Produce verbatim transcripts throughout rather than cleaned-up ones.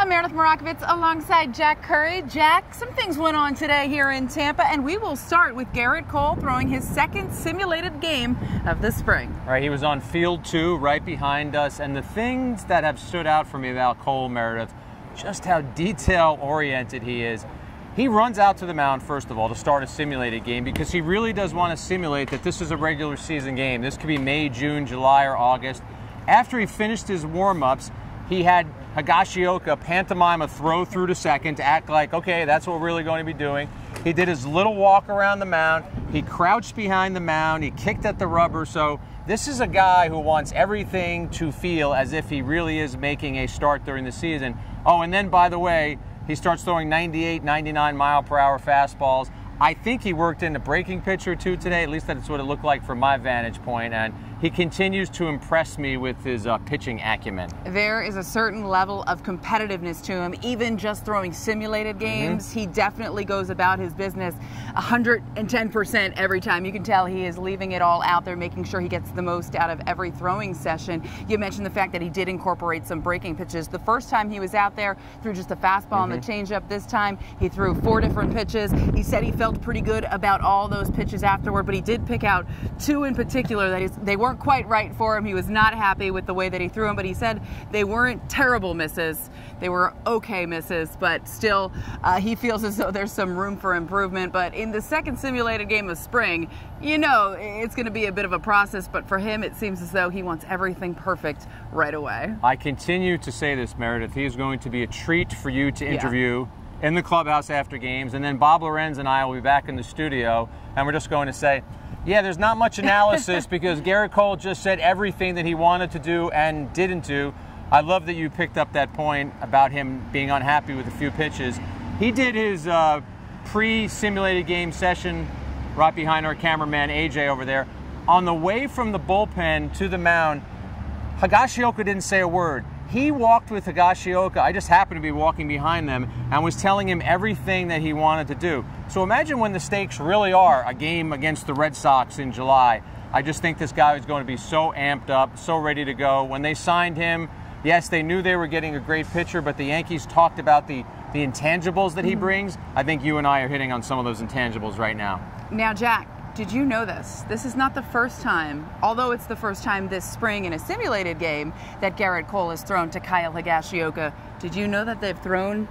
I'm Meredith Marakovits alongside Jack Curry. Jack, some things went on today here in Tampa, and we will start with Gerrit Cole throwing his second simulated game of the spring. All right, he was on field two right behind us, and the things that have stood out for me about Cole, Meredith, just how detail-oriented he is. He runs out to the mound, first of all, to start a simulated game because he really does want to simulate that this is a regular season game. This could be May, June, July, or August. After he finished his warm-ups, he had Higashioka pantomime a throw through to second to act like, okay, that's what we're really going to be doing. He did his little walk around the mound. He crouched behind the mound. He kicked at the rubber. So this is a guy who wants everything to feel as if he really is making a start during the season. Oh, and then, by the way, he starts throwing ninety-eight, ninety-nine mile per hour fastballs. I think he worked in a breaking pitch or two today, at least that's what it looked like from my vantage point, and he continues to impress me with his uh, pitching acumen. There is a certain level of competitiveness to him, even just throwing simulated games. Mm-hmm. He definitely goes about his business one hundred ten percent every time. You can tell he is leaving it all out there, making sure he gets the most out of every throwing session. You mentioned the fact that he did incorporate some breaking pitches. The first time he was out there, threw just a fastball mm-hmm. and the changeup. This time, he threw four different pitches. He said he felt pretty good about all those pitches afterward, but he did pick out two in particular that is, they weren't quite right for him. He was not happy with the way that he threw them, but he said they weren't terrible misses. They were okay misses, but still uh, he feels as though there's some room for improvement. But in the second simulated game of spring, you know it's going to be a bit of a process, but for him it seems as though he wants everything perfect right away. I continue to say this, Meredith. He is going to be a treat for you to interview. Yeah. In the clubhouse after games, and then Bob Lorenz and I will be back in the studio, and we're just going to say, yeah, there's not much analysis because Gerrit Cole just said everything that he wanted to do and didn't do. I love that you picked up that point about him being unhappy with a few pitches. He did his uh, pre-simulated game session right behind our cameraman, A J, over there. On the way from the bullpen to the mound, Higashioka didn't say a word. He walked with Higashioka. I just happened to be walking behind them and was telling him everything that he wanted to do. So imagine when the stakes really are a game against the Red Sox in July. I just think this guy is going to be so amped up, so ready to go. When they signed him, yes, they knew they were getting a great pitcher, but the Yankees talked about the, the intangibles that he brings. I think you and I are hitting on some of those intangibles right now. Now, Jack. Did you know this? This is not the first time, although it's the first time this spring in a simulated game, that Gerrit Cole has thrown to Kyle Higashioka. Did you know that they've thrown,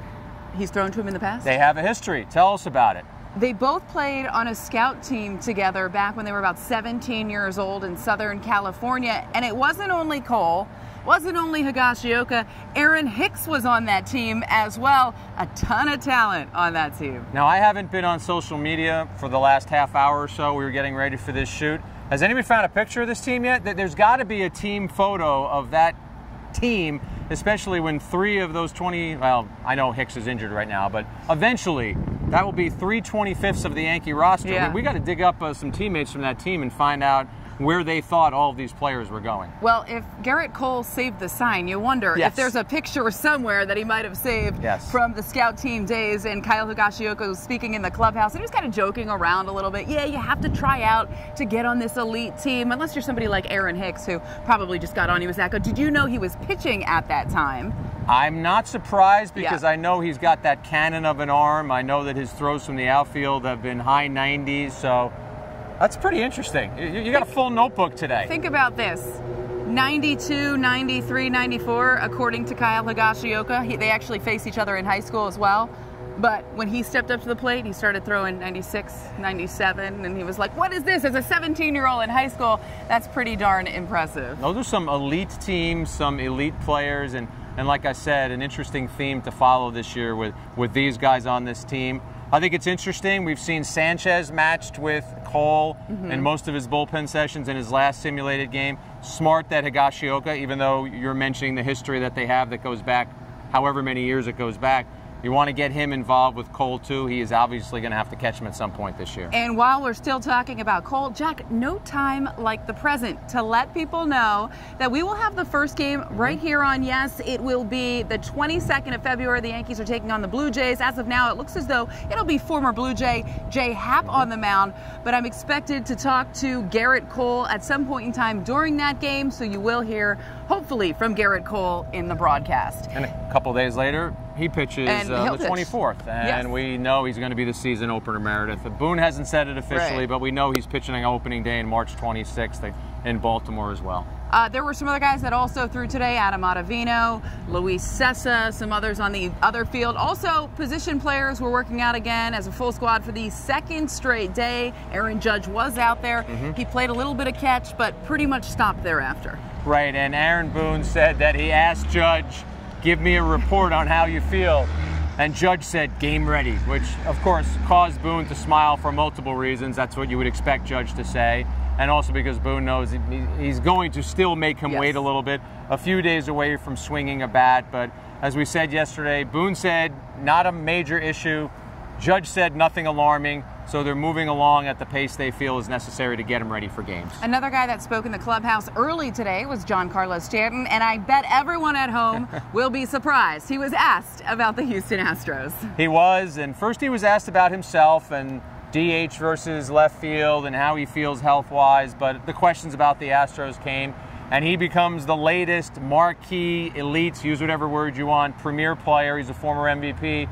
he's thrown to him in the past? They have a history. Tell us about it. They both played on a scout team together back when they were about seventeen years old in Southern California, and it wasn't only Cole. Wasn't only Higashioka. Aaron Hicks was on that team as well. A ton of talent on that team. Now, I haven't been on social media for the last half hour or so. We were getting ready for this shoot. Has anybody found a picture of this team yet? There's got to be a team photo of that team, especially when three of those twenty, well, I know Hicks is injured right now, but eventually that will be three twenty-fifths of the Yankee roster. Yeah. I mean, we got to dig up uh, some teammates from that team and find out where they thought all of these players were going. Well, if Gerrit Cole saved the sign, you wonder yes. if there's a picture somewhere that he might have saved yes. from the scout team days. And Kyle Higashioka was speaking in the clubhouse, and he was kind of joking around a little bit. Yeah, you have to try out to get on this elite team, unless you're somebody like Aaron Hicks, who probably just got on. He was that good. Did you know he was pitching at that time? I'm not surprised because yeah. I know he's got that cannon of an arm. I know that his throws from the outfield have been high nineties, so that's pretty interesting. You, you got think, a full notebook today. Think about this. ninety-two, ninety-three, ninety-four, according to Kyle Higashioka. He, they actually faced each other in high school as well. But when he stepped up to the plate, he started throwing ninety-six, ninety-seven, and he was like, what is this? As a seventeen-year-old in high school, that's pretty darn impressive. Those are some elite teams, some elite players, and, and like I said, an interesting theme to follow this year with, with these guys on this team. I think it's interesting. We've seen Sanchez matched with Cole mm-hmm. in most of his bullpen sessions in his last simulated game. Smart that Higashioka, even though you're mentioning the history that they have that goes back however many years it goes back, You want to get him involved with Cole, too. He is obviously going to have to catch him at some point this year. And while we're still talking about Cole, Jack, no time like the present to let people know that we will have the first game right here on Yes. It will be the twenty-second of February. The Yankees are taking on the Blue Jays. As of now, it looks as though it'll be former Blue Jay Jay Happ on the mound, but I'm expected to talk to Gerrit Cole at some point in time during that game, so you will hear, hopefully, from Gerrit Cole in the broadcast. And a couple days later, he pitches uh, the twenty-fourth, and yes. we know he's going to be the season opener, Meredith. Boone hasn't said it officially, right. but we know he's pitching on opening day in March twenty-sixth in Baltimore as well. Uh, there were some other guys that also threw today, Adam Ottavino, Luis Sessa, some others on the other field. Also, position players were working out again as a full squad for the second straight day. Aaron Judge was out there. Mm-hmm. He played a little bit of catch, but pretty much stopped thereafter. Right, and Aaron Boone said that he asked Judge, give me a report on how you feel. And Judge said, game ready, which, of course, caused Boone to smile for multiple reasons. That's what you would expect Judge to say. And also because Boone knows he's going to still make him yes. wait a little bit, a few days away from swinging a bat. But as we said yesterday, Boone said, not a major issue. Judge said nothing alarming, so they're moving along at the pace they feel is necessary to get them ready for games. Another guy that spoke in the clubhouse early today was Giancarlo Stanton, and I bet everyone at home will be surprised. He was asked about the Houston Astros. He was, and first he was asked about himself and D H versus left field and how he feels health-wise, but the questions about the Astros came, and he becomes the latest marquee elites, use whatever word you want, premier player, he's a former M V P,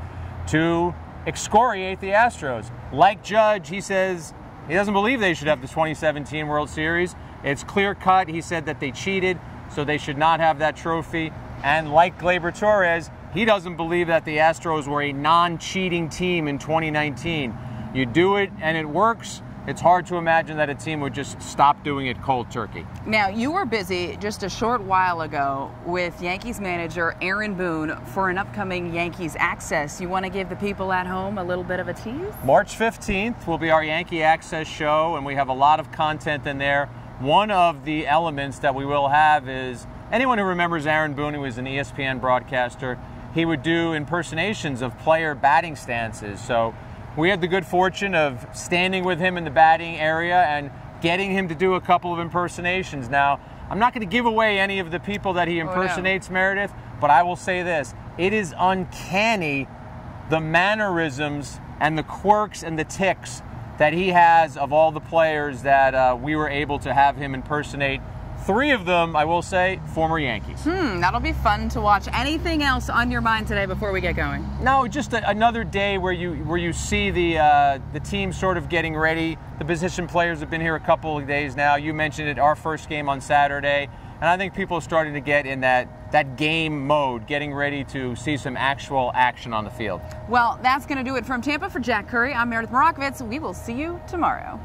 to excoriate the Astros. Like Judge, he says he doesn't believe they should have the twenty seventeen World Series. It's clear-cut. He said that they cheated, so they should not have that trophy. And like Gleyber Torres, he doesn't believe that the Astros were a non-cheating team in twenty nineteen. You do it, and it works. It's hard to imagine that a team would just stop doing it cold turkey. Now, you were busy just a short while ago with Yankees manager Aaron Boone for an upcoming Yankees Access. You want to give the people at home a little bit of a tease? March fifteenth will be our Yankee Access show, and we have a lot of content in there. One of the elements that we will have is anyone who remembers Aaron Boone, who was an E S P N broadcaster, he would do impersonations of player batting stances. So we had the good fortune of standing with him in the batting area and getting him to do a couple of impersonations. Now, I'm not going to give away any of the people that he impersonates, oh, no. Meredith, but I will say this. It is uncanny the mannerisms and the quirks and the tics that he has of all the players that uh, we were able to have him impersonate. Three of them, I will say, former Yankees. Hmm, that'll be fun to watch. Anything else on your mind today before we get going? No, just a, another day where you where you see the uh, the team sort of getting ready. The position players have been here a couple of days now. You mentioned it, our first game on Saturday, and I think people are starting to get in that that game mode, getting ready to see some actual action on the field. Well, that's going to do it from Tampa. For Jack Curry, I'm Meredith Marakovits. We will see you tomorrow.